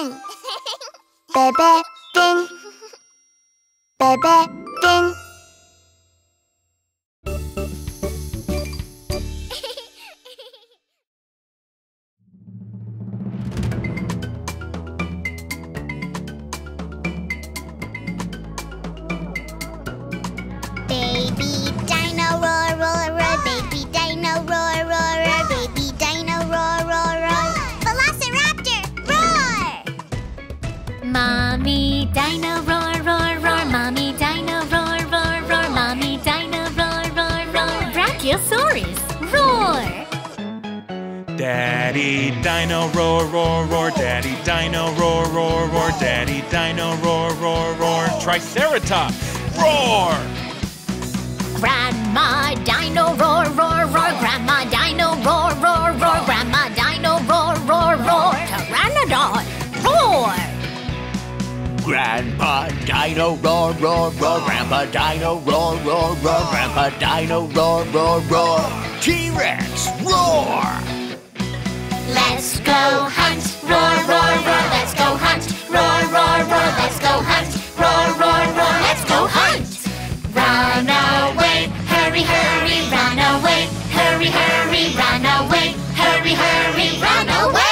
ding. Bebe ding. Bebe ding. Brachiosaurus, roar! Daddy Dino, roar, roar, roar. Daddy Dino, roar, roar, roar. Daddy Dino, roar, roar, roar. Triceratops, roar! Grandma Dino, roar, roar, roar. Grandma Dino, roar, roar, roar. Grandma Dino, roar, roar, roar. Pteranodon, roar! Grandpa Dino, roar, roar, roar. Grandpa Dino, roar, roar, roar. Grandpa Dino, roar, roar, roar. T-Rex, roar! Let's go hunt, roar, roar, roar. Let's go hunt, roar, roar, roar. Let's go hunt, roar, roar, roar. Let's go hunt! Run away, hurry, hurry. Run away, hurry, hurry. Run away, hurry, hurry. Run away!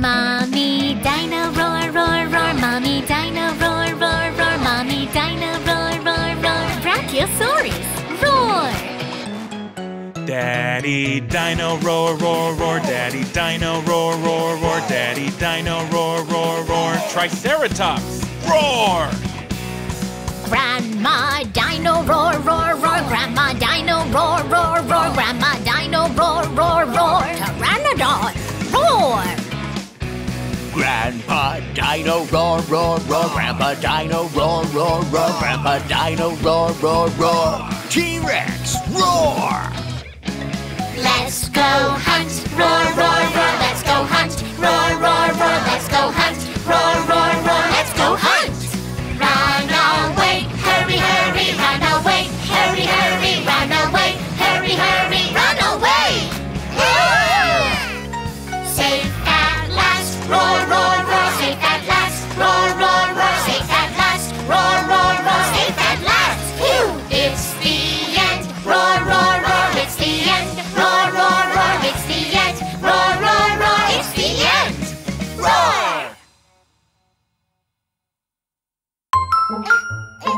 Mommy Dino, roar, roar, roar. Mommy Dino, roar, roar, roar. Mommy Dino, roar, roar, roar. Brachiosaurus, roar! Daddy Dino, roar, roar, roar. Daddy Dino, roar, roar, roar. Daddy Dino, roar, roar, roar. Triceratops, roar! Grandma Dino, roar, roar, roar. Grandma Dino, roar, roar, roar. Grandma Dino, roar, roar, roar. Pteranodon, roar! Grandpa Dino, roar, roar, roar. Grandpa Dino, roar, roar, roar. Grandpa Dino, roar, roar, roar. T-Rex, roar! Let's go hunt, roar, roar, roar. Let's go hunt, roar, roar, roar. Let's go hunt, roar, roar, roar. Let's go hunt! Run away, hurry, hurry. Run away, hurry, hurry. Run away, hurry, hurry. Run away! Woo! Safe at last, roar, roar, roar. Safe at last, roar, roar, roar. Safe at last, roar, roar, roar. Safe at last, phew! It's the end, roar, roar, roar. It's the end, roar, roar, roar. It's the end, roar, roar, roar. It's the end, roar!